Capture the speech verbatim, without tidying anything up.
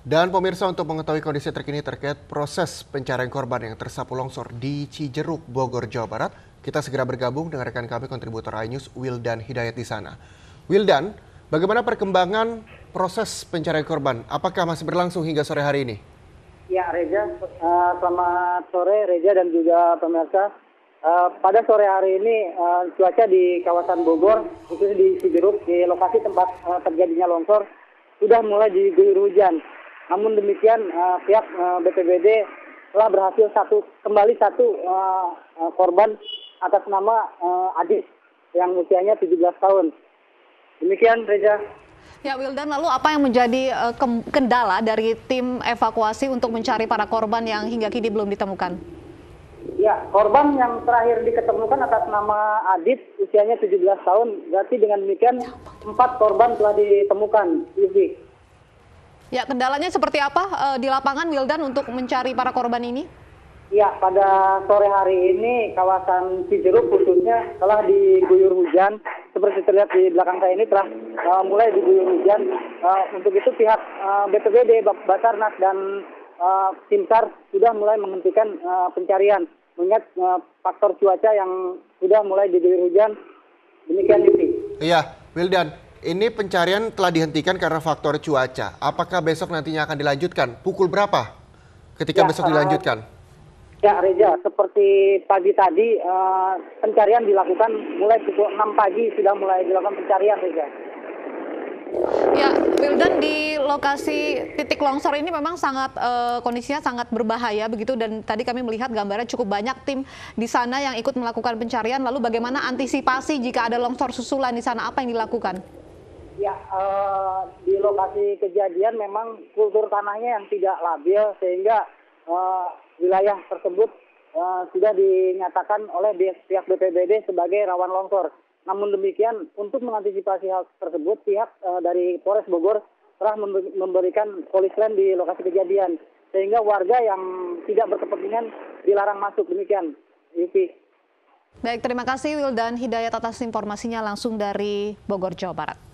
Dan pemirsa, untuk mengetahui kondisi terkini terkait proses pencarian korban yang tersapu longsor di Cijeruk, Bogor, Jawa Barat, kita segera bergabung dengan rekan kami kontributor iNews Wildan Hidayat di sana. Wildan, bagaimana perkembangan proses pencarian korban? Apakah masih berlangsung hingga sore hari ini? Ya, Reza, selamat sore Reza dan juga pemirsa. Pada sore hari ini cuaca di kawasan Bogor, khususnya di Cijeruk, di lokasi tempat terjadinya longsor, sudah mulai diguyur hujan. Namun demikian uh, pihak uh, B P B D telah berhasil satu kembali satu uh, uh, korban atas nama uh, Adis yang usianya tujuh belas tahun. Demikian Reza. Ya Wildan, lalu apa yang menjadi uh, kendala dari tim evakuasi untuk mencari para korban yang hingga kini belum ditemukan? Ya, korban yang terakhir diketemukan atas nama Adis usianya tujuh belas tahun. Berarti dengan demikian empat korban telah ditemukan. Ivi. Ya, kendalanya seperti apa e, di lapangan Wildan untuk mencari para korban ini? Ya, pada sore hari ini kawasan Cijeruk khususnya telah diguyur hujan. Seperti terlihat di belakang saya ini telah e, mulai diguyur hujan. E, untuk itu pihak e, B P B D, Basarnas dan e, Tim SAR sudah mulai menghentikan e, pencarian. Mengingat e, faktor cuaca yang sudah mulai diguyur hujan. Demikian itu. Iya, Wildan. Ini pencarian telah dihentikan karena faktor cuaca. Apakah besok nantinya akan dilanjutkan? Pukul berapa ketika ya, besok dilanjutkan? Uh, ya Reza, seperti pagi tadi uh, pencarian dilakukan mulai pukul enam pagi sudah mulai dilakukan pencarian Reza. Ya, Wildan, di lokasi titik longsor ini memang sangat uh, kondisinya sangat berbahaya begitu, dan tadi kami melihat gambarnya cukup banyak tim di sana yang ikut melakukan pencarian. Lalu bagaimana antisipasi jika ada longsor susulan di sana? Apa yang dilakukan? Ya, eh, di lokasi kejadian memang kultur tanahnya yang tidak labil sehingga eh, wilayah tersebut eh, sudah dinyatakan oleh pihak B P B D sebagai rawan longsor. Namun demikian, untuk mengantisipasi hal tersebut, pihak eh, dari Polres Bogor telah memberikan polisi lain di lokasi kejadian sehingga warga yang tidak berkepentingan dilarang masuk. Demikian, Yuki. Baik, terima kasih Wildan Hidayat atas informasinya langsung dari Bogor, Jawa Barat.